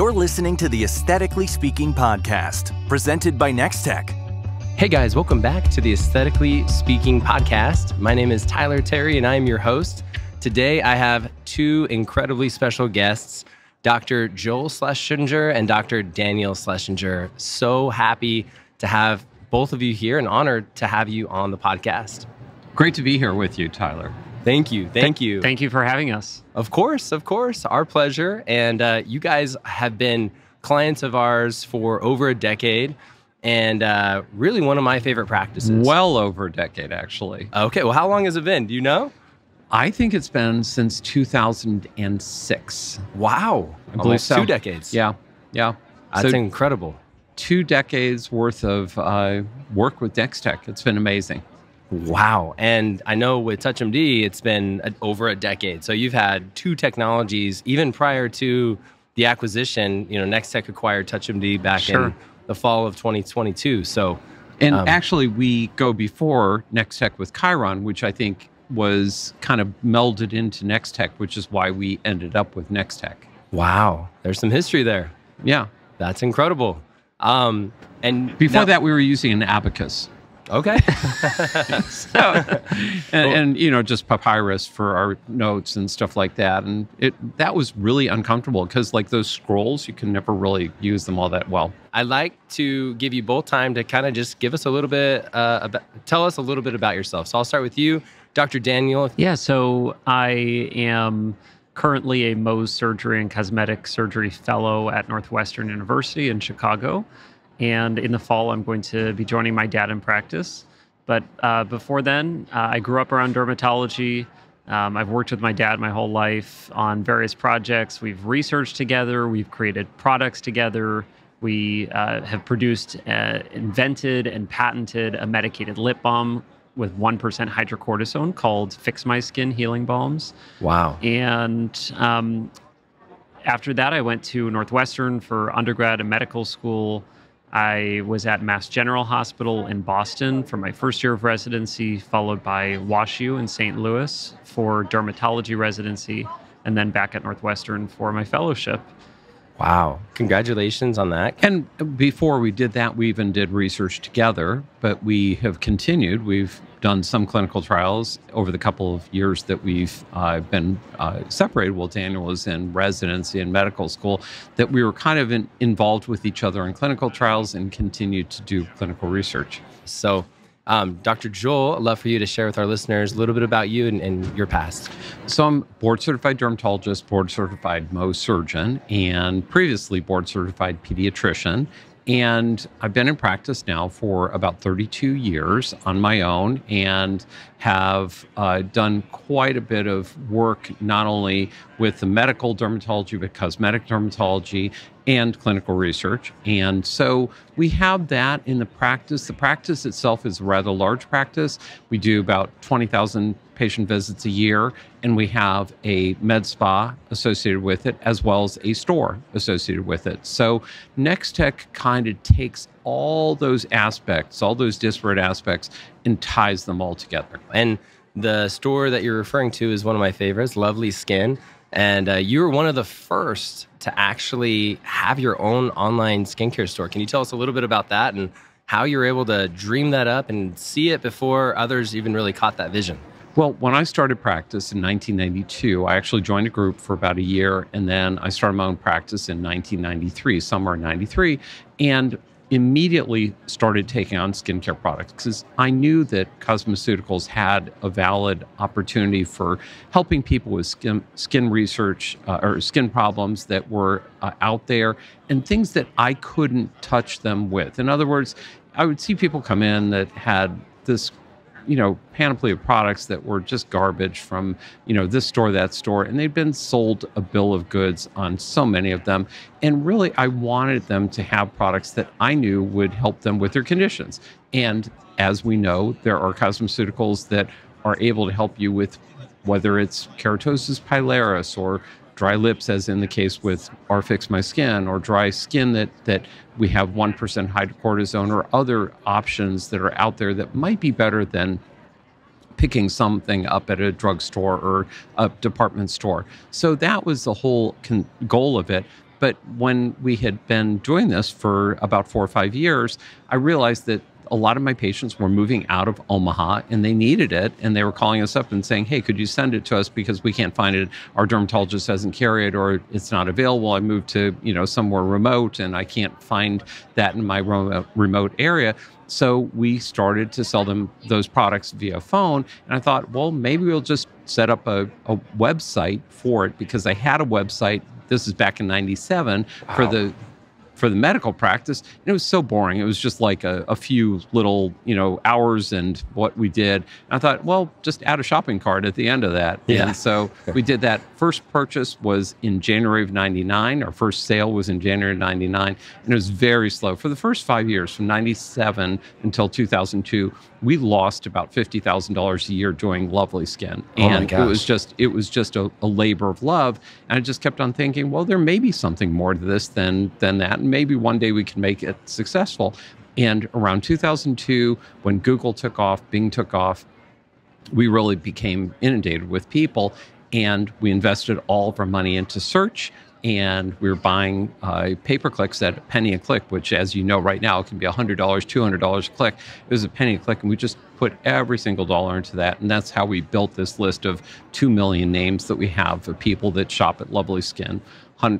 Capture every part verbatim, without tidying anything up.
You're listening to the Aesthetically Speaking podcast, presented by Nextech. Hey guys, welcome back to the Aesthetically Speaking podcast. My name is Tyler Terry and I am your host. Today I have two incredibly special guests, Doctor Joel Schlessinger and Doctor Daniel Schlessinger. So happy to have both of you here and honored to have you on the podcast. Great to be here with you, Tyler. Thank you. Thank Th you. Thank you for having us. Of course. Of course. Our pleasure. And uh, you guys have been clients of ours for over a decade and uh, really one of my favorite practices. Well over a decade, actually. Okay. Well, how long has it been? Do you know? I think it's been since two thousand six. Wow. I believe Almost so. Two decades. Yeah. Yeah. That's so incredible. Two decades worth of uh, work with Nextech. It's been amazing. Wow. And I know with TouchMD, it's been a, over a decade. So you've had two technologies, even prior to the acquisition. You know, Nextech acquired TouchMD back sure. in the fall of twenty twenty-two. So, And um, actually, we go before Nextech with Chiron, which I think was kind of melded into Nextech, which is why we ended up with Nextech. Wow. There's some history there. Yeah. That's incredible. Um, and Before now, that, we were using an abacus. Okay. so, and, and, you know, just papyrus for our notes and stuff like that. And it that was really uncomfortable because, like, those scrolls, you can never really use them all that well. I'd like to give you both time to kind of just give us a little bit, uh, about, tell us a little bit about yourself. So I'll start with you, Doctor Daniel. Yeah, so I am currently a Mohs Surgery and Cosmetic Surgery Fellow at Northwestern University in Chicago. And in the fall, I'm going to be joining my dad in practice. But uh, before then, uh, I grew up around dermatology. Um, I've worked with my dad my whole life on various projects. We've researched together. We've created products together. We uh, have produced, uh, invented, and patented a medicated lip balm with one percent hydrocortisone called Fix My Skin Healing Balms. Wow. And um, after that, I went to Northwestern for undergrad and medical school. I was at Mass General Hospital in Boston for my first year of residency, followed by WashU in Saint Louis for dermatology residency, and then back at Northwestern for my fellowship. Wow. Congratulations on that. And before we did that, we even did research together, but we have continued. We've done some clinical trials over the couple of years that we've uh, been uh, separated while Daniel was in residency and medical school, that we were kind of in, involved with each other in clinical trials and continued to do clinical research. So, um, Doctor Joel, I'd love for you to share with our listeners a little bit about you and, and your past. So I'm board-certified dermatologist, board-certified Mohs surgeon, and previously board-certified pediatrician. And I've been in practice now for about thirty-two years on my own and have uh, done quite a bit of work, not only with the medical dermatology, but cosmetic dermatology and clinical research. And so we have that in the practice. The practice itself is a rather large practice. We do about twenty thousand patient visits a year, and we have a MedSpa associated with it, as well as a store associated with it. So Nextech kind of takes all those aspects, all those disparate aspects, and ties them all together. And the store that you're referring to is one of my favorites, Lovely Skin. And uh, you were one of the first to actually have your own online skincare store. Can you tell us a little bit about that and how you were able to dream that up and see it before others even really caught that vision? Well, when I started practice in nineteen ninety-two, I actually joined a group for about a year, and then I started my own practice in nineteen ninety-three, summer of ninety-three, and immediately started taking on skincare products because I knew that cosmeceuticals had a valid opportunity for helping people with skin, skin research uh, or skin problems that were uh, out there and things that I couldn't touch them with. In other words, I would see people come in that had this you know, panoply of products that were just garbage from, you know, this store, that store. And they've been sold a bill of goods on so many of them. And really, I wanted them to have products that I knew would help them with their conditions. And as we know, there are cosmeceuticals that are able to help you with whether it's keratosis pilaris or dry lips, as in the case with our Fix My Skin, or dry skin that, that we have one percent hydrocortisone, or other options that are out there that might be better than picking something up at a drugstore or a department store. So that was the whole con goal of it. But when we had been doing this for about four or five years, I realized that a lot of my patients were moving out of Omaha and they needed it. And they were calling us up and saying, hey, could you send it to us because we can't find it. Our dermatologist doesn't carry it or it's not available. I moved to, you know, somewhere remote and I can't find that in my remote area. So we started to sell them those products via phone. And I thought, well, maybe we'll just set up a, a website for it because I had a website. This is back in ninety-seven wow. for the for the medical practice. And it was so boring. It was just like a, a few little, you know, hours and what we did. And I thought, well, just add a shopping cart at the end of that. Yeah. And so we did that. First purchase was in January of ninety-nine. Our first sale was in January of ninety-nine. And it was very slow. For the first five years, from ninety-seven until two thousand two, we lost about fifty thousand dollars a year doing Lovely Skin. And oh my gosh. it was just, it was just a, a labor of love. And I just kept on thinking, well, there may be something more to this than, than that. And maybe one day we can make it successful. And around two thousand two, when Google took off, Bing took off, we really became inundated with people. And we invested all of our money into search. And we were buying uh, pay-per-clicks at a penny a click, which, as you know, right now, can be one hundred dollars, two hundred dollars a click. It was a penny a click, and we just put every single dollar into that. And that's how we built this list of two million names that we have of people that shop at Lovely Skin,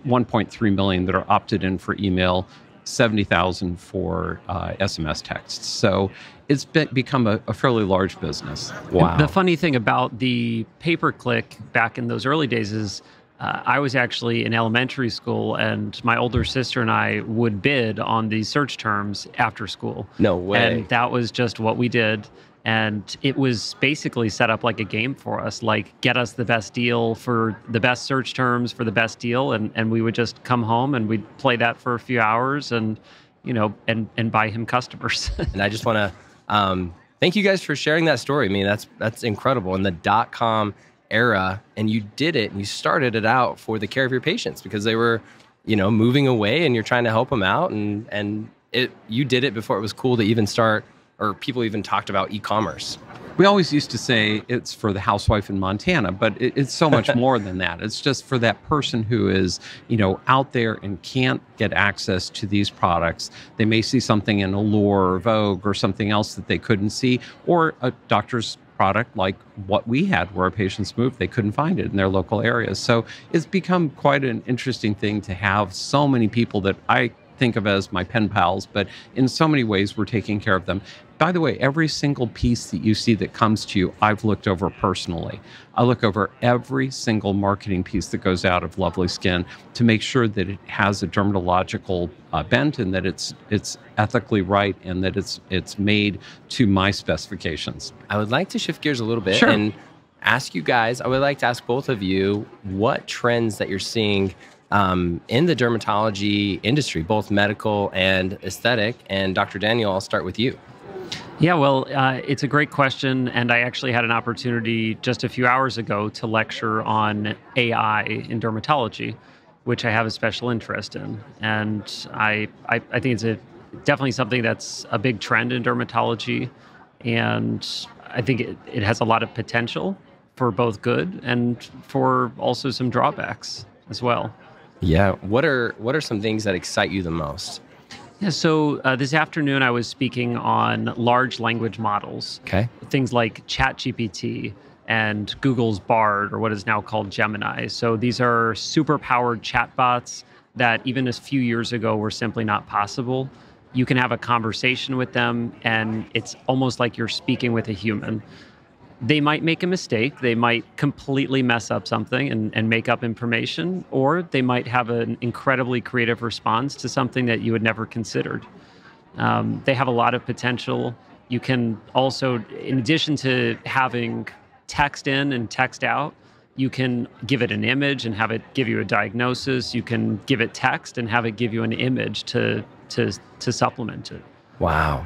one point three million that are opted in for email, seventy thousand for uh, S M S texts. So it's been, become a, a fairly large business. Wow. And the funny thing about the pay-per-click back in those early days is Uh, I was actually in elementary school, and my older sister and I would bid on these search terms after school. No way. And that was just what we did. And it was basically set up like a game for us, like get us the best deal for the best search terms for the best deal. And, and we would just come home and we'd play that for a few hours and, you know, and, and buy him customers. And I just want to um, thank you guys for sharing that story. I mean, that's, that's incredible. And the dot-com era, and you did it, and you started it out for the care of your patients because they were, you know, moving away, and you're trying to help them out, and and it you did it before it was cool to even start, or people even talked about e-commerce. We always used to say it's for the housewife in Montana, but it, it's so much more than that. It's just for that person who is, you know, out there and can't get access to these products. They may see something in Allure or Vogue or something else that they couldn't see, or a doctor's product like what we had where our patients moved. They couldn't find it in their local areas. So it's become quite an interesting thing to have so many people that I think of as my pen pals, but in so many ways we're taking care of them. By the way, every single piece that you see that comes to you, I've looked over personally. I look over every single marketing piece that goes out of Lovely Skin to make sure that it has a dermatological uh, bent and that it's it's ethically right and that it's it's made to my specifications. I would like to shift gears a little bit sure. and ask you guys, I would like to ask both of you what trends that you're seeing Um, in the dermatology industry, both medical and aesthetic. And Doctor Daniel, I'll start with you. Yeah, well, uh, it's a great question. And I actually had an opportunity just a few hours ago to lecture on A I in dermatology, which I have a special interest in. And I, I, I think it's a, definitely something that's a big trend in dermatology. And I think it, it has a lot of potential for both good and for also some drawbacks as well. Yeah. What are what are some things that excite you the most? Yeah. So uh, this afternoon I was speaking on large language models. Okay. Things like ChatGPT and Google's Bard, or what is now called Gemini. So these are superpowered chatbots that even a few years ago were simply not possible. You can have a conversation with them, and it's almost like you're speaking with a human. They might make a mistake, they might completely mess up something and, and make up information, or they might have an incredibly creative response to something that you had never considered. Um, they have a lot of potential. You can also, in addition to having text in and text out, you can give it an image and have it give you a diagnosis. You can give it text and have it give you an image to, to, to supplement it. Wow.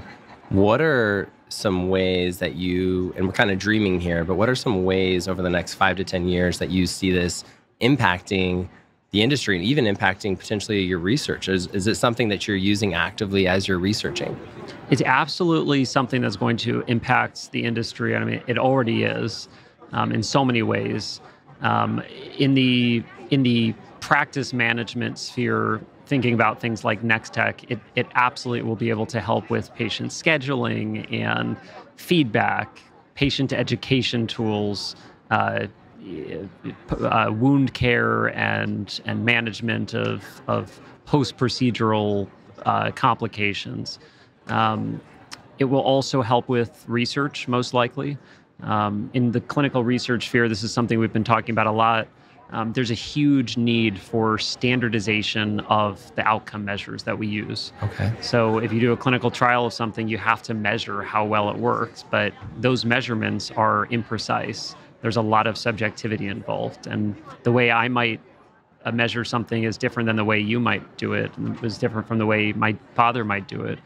What are some ways that you, and we're kind of dreaming here, but what are some ways over the next five to ten years that you see this impacting the industry and even impacting potentially your research? Is, is it something that you're using actively as you're researching? It's absolutely something that's going to impact the industry. I mean, it already is um, in so many ways. Um, in the in the practice management sphere, thinking about things like Nextech, it, it absolutely will be able to help with patient scheduling and feedback, patient education tools, uh, uh, wound care and and management of, of post-procedural uh, complications. Um, it will also help with research, most likely. Um, in the clinical research sphere, this is something we've been talking about a lot. Um, there's a huge need for standardization of the outcome measures that we use. Okay. So if you do a clinical trial of something, you have to measure how well it works, but those measurements are imprecise. There's a lot of subjectivity involved. And the way I might uh, measure something is different than the way you might do it, and it was different from the way my father might do it.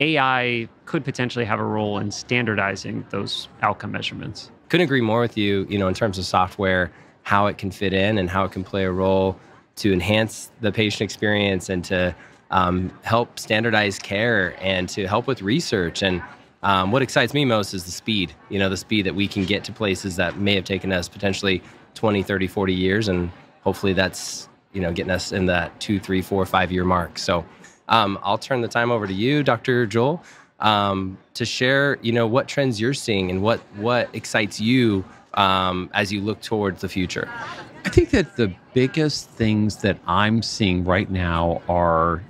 A I could potentially have a role in standardizing those outcome measurements. Couldn't agree more with you, you know, in terms of software, how it can fit in and how it can play a role to enhance the patient experience and to um, help standardize care and to help with research. And um, what excites me most is the speed, you know, the speed that we can get to places that may have taken us potentially twenty, thirty, forty years. And hopefully that's, you know, getting us in that two, three, four, five year mark. So Um, I'll turn the time over to you, Doctor Joel, um, to share, you know, what trends you're seeing and what, what excites you um, as you look towards the future. I think that the biggest things that I'm seeing right now are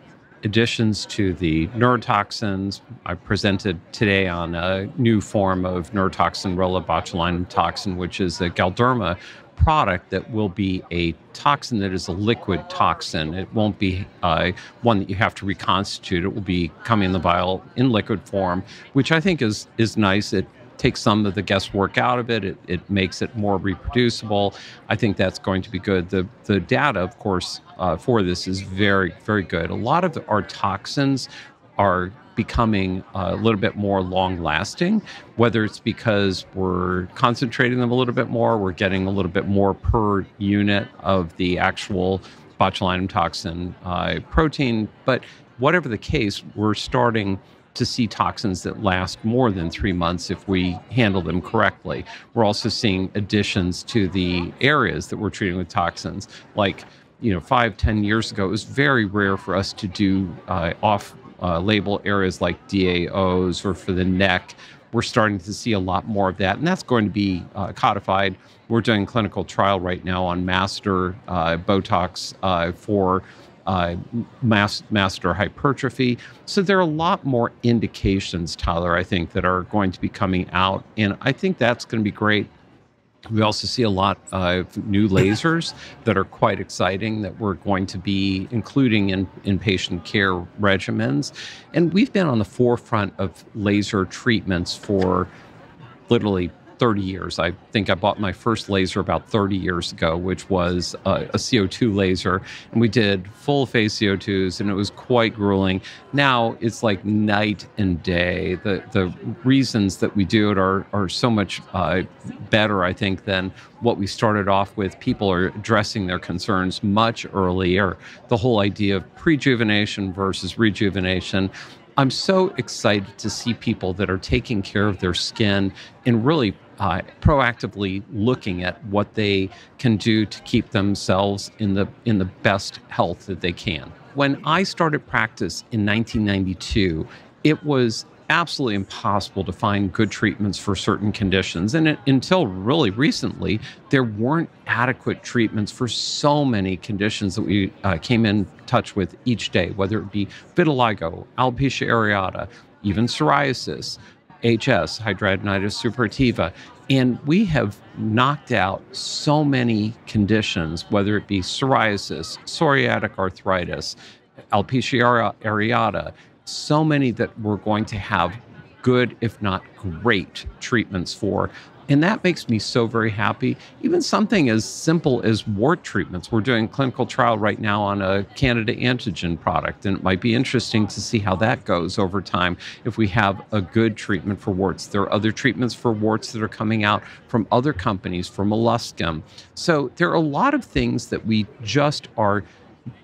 additions to the neurotoxins. I presented today on a new form of neurotoxin, Rolabotulinum toxin, which is a Galderma product that will be a toxin that is a liquid toxin. It won't be uh, one that you have to reconstitute. It will be coming in the vial in liquid form, which I think is is nice. It takes some of the guesswork out of it. It, it makes it more reproducible. I think that's going to be good. The, the data, of course, uh, for this is very, very good. A lot of our toxins are becoming a little bit more long-lasting, whether it's because we're concentrating them a little bit more, we're getting a little bit more per unit of the actual botulinum toxin uh, protein. But whatever the case, we're starting to see toxins that last more than three months if we handle them correctly. We're also seeing additions to the areas that we're treating with toxins. Like, you know, five, ten years ago, it was very rare for us to do uh, off Uh, label areas like D A Os or for the neck. We're starting to see a lot more of that, and that's going to be uh, codified. We're doing a clinical trial right now on master uh, Botox uh, for uh, mass, master hypertrophy. So there are a lot more indications, Tyler, I think, that are going to be coming out, and I think that's going to be great. We also see a lot of new lasers that are quite exciting that we're going to be including in, in patient care regimens. And we've been on the forefront of laser treatments for literally thirty years. I think I bought my first laser about thirty years ago, which was uh, a C O two laser. And we did full face C O twos, and it was quite grueling. Now it's like night and day. The the reasons that we do it are, are so much uh, better, I think, than what we started off with. People are addressing their concerns much earlier. The whole idea of prejuvenation versus rejuvenation. I'm so excited to see people that are taking care of their skin and really uh, proactively looking at what they can do to keep themselves in the in the best health that they can. When I started practice in nineteen ninety-two, it was absolutely impossible to find good treatments for certain conditions. And it, until really recently, there weren't adequate treatments for so many conditions that we uh, came in touch with each day, whether it be vitiligo, alopecia areata, even psoriasis, H S, hidradenitis suppurativa. And we have knocked out so many conditions, whether it be psoriasis, psoriatic arthritis, alopecia areata, so many that we're going to have good, if not great, treatments for. And that makes me so very happy. Even something as simple as wart treatments. We're doing a clinical trial right now on a Candida antigen product, and it might be interesting to see how that goes over time if we have a good treatment for warts. There are other treatments for warts that are coming out from other companies, for molluscum. So there are a lot of things that we just are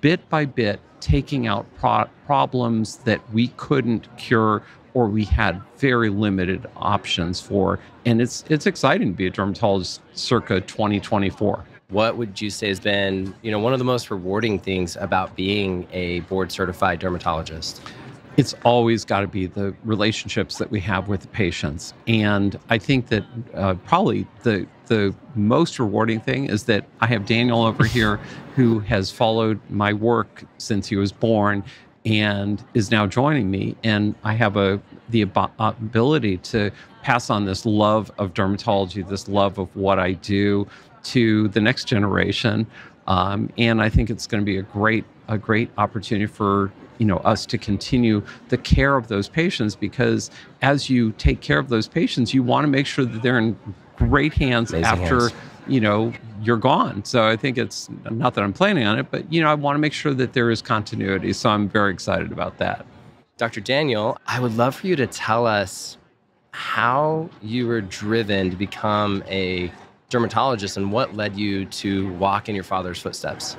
bit by bit taking out pro problems that we couldn't cure or we had very limited options for. And it's, it's exciting to be a dermatologist circa twenty twenty-four. what would you say has been, you know, one of the most rewarding things about being a board certified dermatologist? It's always got to be the relationships that we have with the patients. And I think that uh, probably the the most rewarding thing is that I have Daniel over here who has followed my work since he was born and is now joining me. And I have a the ab- ability to pass on this love of dermatology, this love of what I do to the next generation. Um, and I think it's going to be a great a great opportunity for you know us to continue the care of those patients, because as you take care of those patients, you want to make sure that they're in great hands. Amazing after hands. you know you're gone. So I think it's not that I'm planning on it, but you know I want to make sure that there is continuity. So I'm very excited about that. Doctor Daniel, I would love for you to tell us how you were driven to become a dermatologist and what led you to walk in your father's footsteps.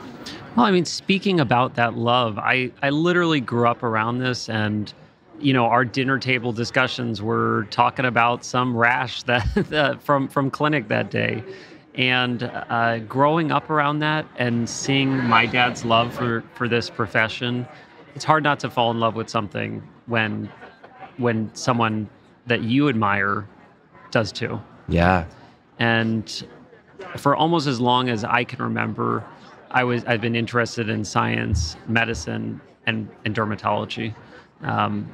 Well, I mean, speaking about that love, I, I literally grew up around this, and, you know, our dinner table discussions were talking about some rash that, that from, from clinic that day. And uh, growing up around that and seeing my dad's love for, for this profession, it's hard not to fall in love with something when, when someone that you admire does too. Yeah. And for almost as long as I can remember, I was, I've been interested in science, medicine, and, and dermatology. Um,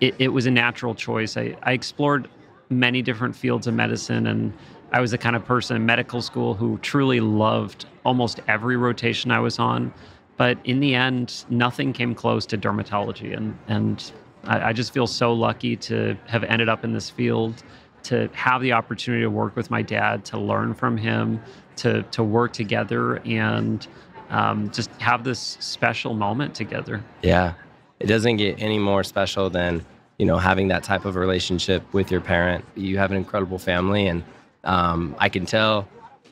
it, it was a natural choice. I, I explored many different fields of medicine, and I was the kind of person in medical school who truly loved almost every rotation I was on. But in the end, nothing came close to dermatology. And, and I, I just feel so lucky to have ended up in this field, to have the opportunity to work with my dad, to learn from him, to to work together, and um, just have this special moment together. Yeah, it doesn't get any more special than, you know, having that type of relationship with your parent. You have an incredible family, and um, I can tell,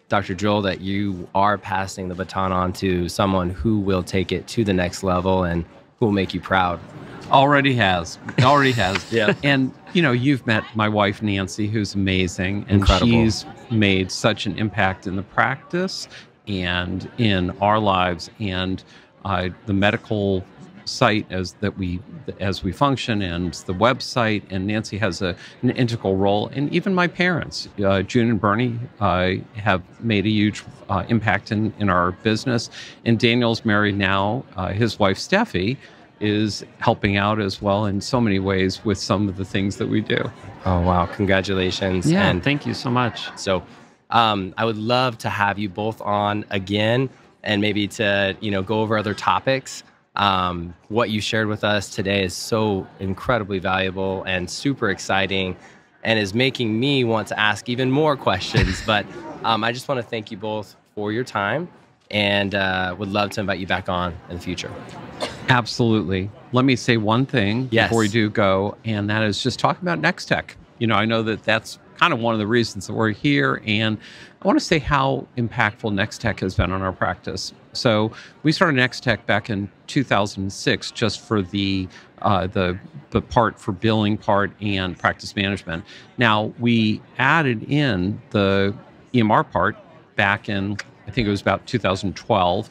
Doctor Joel, that you are passing the baton on to someone who will take it to the next level and who will make you proud. Already has. Already has. Yeah. And, you know, you've met my wife, Nancy, who's amazing. And incredible. She's made such an impact in the practice and in our lives and uh, the medical site as that we as we function, and the website. And Nancy has a, an integral role. And even my parents, uh, June and Bernie, uh, have made a huge uh, impact in, in our business. And Daniel's married now. Uh, his wife, Steffi, is helping out as well in so many ways with some of the things that we do. Oh, wow. Congratulations. Yeah, and thank you so much. So um, I would love to have you both on again, and maybe to, you know, go over other topics. Um, what you shared with us today is so incredibly valuable and super exciting, and is making me want to ask even more questions. But um, I just want to thank you both for your time, and uh, would love to invite you back on in the future. Absolutely. Let me say one thing yes. before we do go, and that is just talking about Nextech. You know, I know that that's kind of one of the reasons that we're here, and I want to say how impactful Nextech has been on our practice. So we started Nextech back in two thousand six just for the uh, the, the part for billing part and practice management. Now, we added in the E M R part back in, I think it was about two thousand twelve,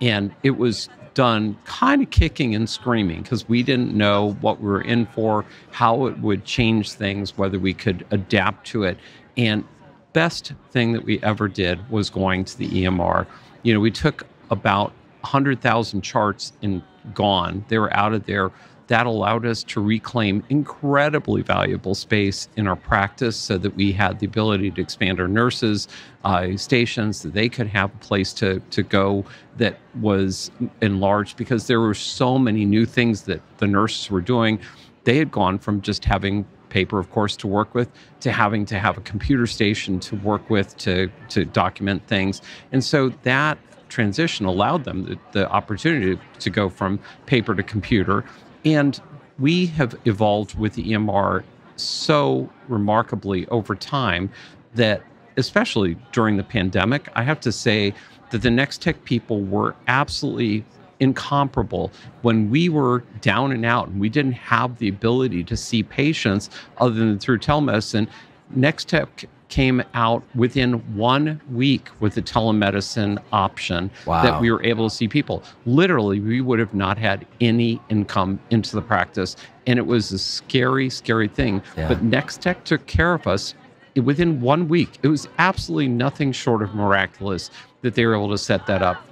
and it was done kind of kicking and screaming because we didn't know what we were in for, how it would change things, whether we could adapt to it. And best thing that we ever did was going to the E M R. You know, we took about one hundred thousand charts and gone. They were out of there. That allowed us to reclaim incredibly valuable space in our practice so that we had the ability to expand our nurses' uh, stations, that they could have a place to, to go that was enlarged, because there were so many new things that the nurses were doing. They had gone from just having paper, of course, to work with, to having to have a computer station to work with, to, to document things. And so that transition allowed them the, the opportunity to go from paper to computer. And we have evolved with the E M R so remarkably over time that, especially during the pandemic, I have to say that the Nextech people were absolutely incomparable. When we were down and out and we didn't have the ability to see patients other than through telemedicine, Nextech came out within one week with the telemedicine option wow. that we were able to see people. Literally, we would have not had any income into the practice. And it was a scary, scary thing. Yeah. But Nextech took care of us within one week. It was absolutely nothing short of miraculous that they were able to set that up.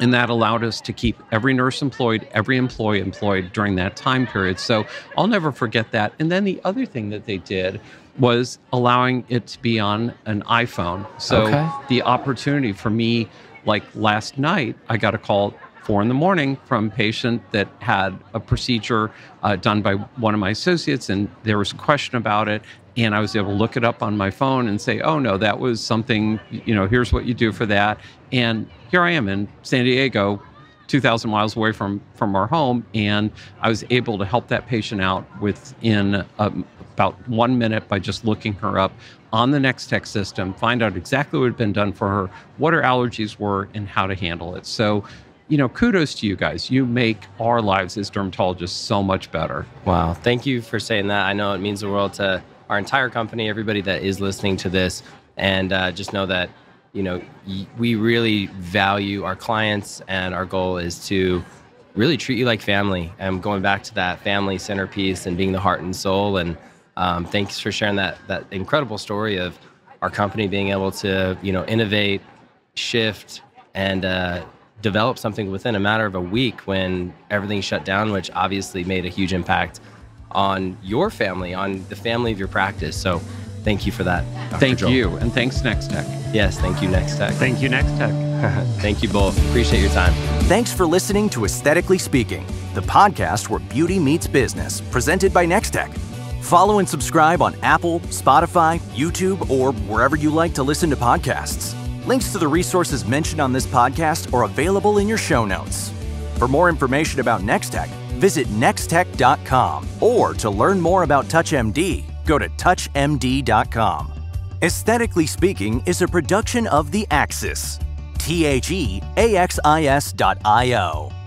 And that allowed us to keep every nurse employed, every employee employed during that time period. So I'll never forget that. And then the other thing that they did was allowing it to be on an iPhone. So okay. the opportunity for me, like last night, I got a call at four in the morning from a patient that had a procedure uh, done by one of my associates, and there was a question about it. And I was able to look it up on my phone and say, oh no, that was something, you know, here's what you do for that. And here I am in San Diego, two thousand miles away from, from our home. And I was able to help that patient out within um, about one minute by just looking her up on the Nextech system, find out exactly what had been done for her, what her allergies were, and how to handle it. So, you know, kudos to you guys. You make our lives as dermatologists so much better. Wow. Thank you for saying that. I know it means the world to our entire company, everybody that is listening to this, and uh, just know that, you know, y- we really value our clients, and our goal is to really treat you like family. And going back to that family centerpiece and being the heart and soul. And um, thanks for sharing that that incredible story of our company being able to, you know, innovate, shift, and uh, develop something within a matter of a week when everything shut down, which obviously made a huge impact on your family, on the family of your practice. So thank you for that, Doctor Thank Joel. You. And thanks, Nextech. Yes, thank you, Nextech. Thank you, Nextech. Thank you both. Appreciate your time. Thanks for listening to Aesthetically Speaking, the podcast where beauty meets business, presented by Nextech. Follow and subscribe on Apple, Spotify, YouTube, or wherever you like to listen to podcasts. Links to the resources mentioned on this podcast are available in your show notes. For more information about Nextech, visit nextech dot com, or to learn more about TouchMD, go to touch M D dot com. Aesthetically Speaking is a production of The Axis, T H E A X I S dot I O.